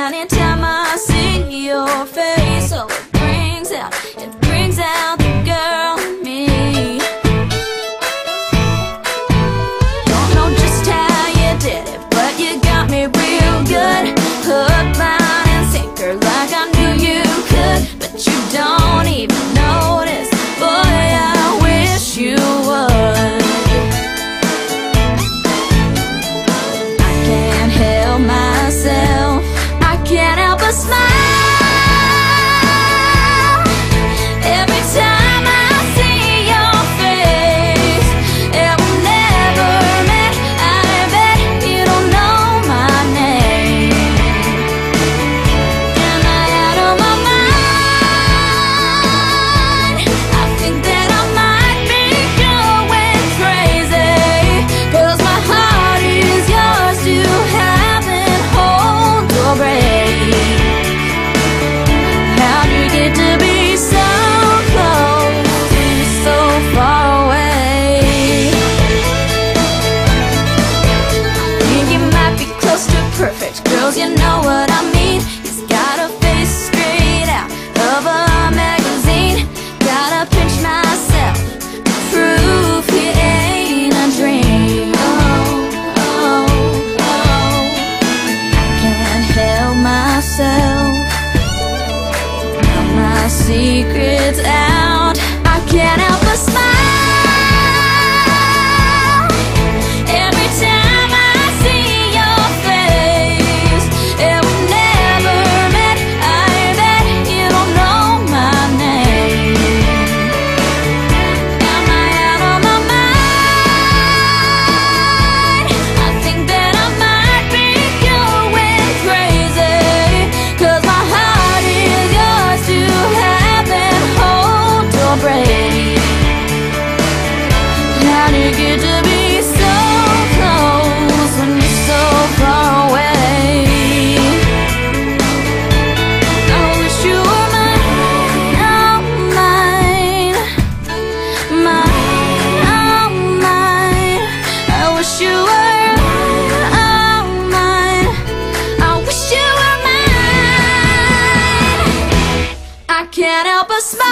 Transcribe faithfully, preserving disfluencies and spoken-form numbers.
Anytime I see your face, oh, it brings out, it brings out the girl in me. Don't know just how you did it, but you got me real good. Hook, line, and sinker, like I knew you could, but you don't even notice. Boy, I wish you would. I can't help myself, I can't help but smile. Secrets out, I can't help but smile. Can't help but smile.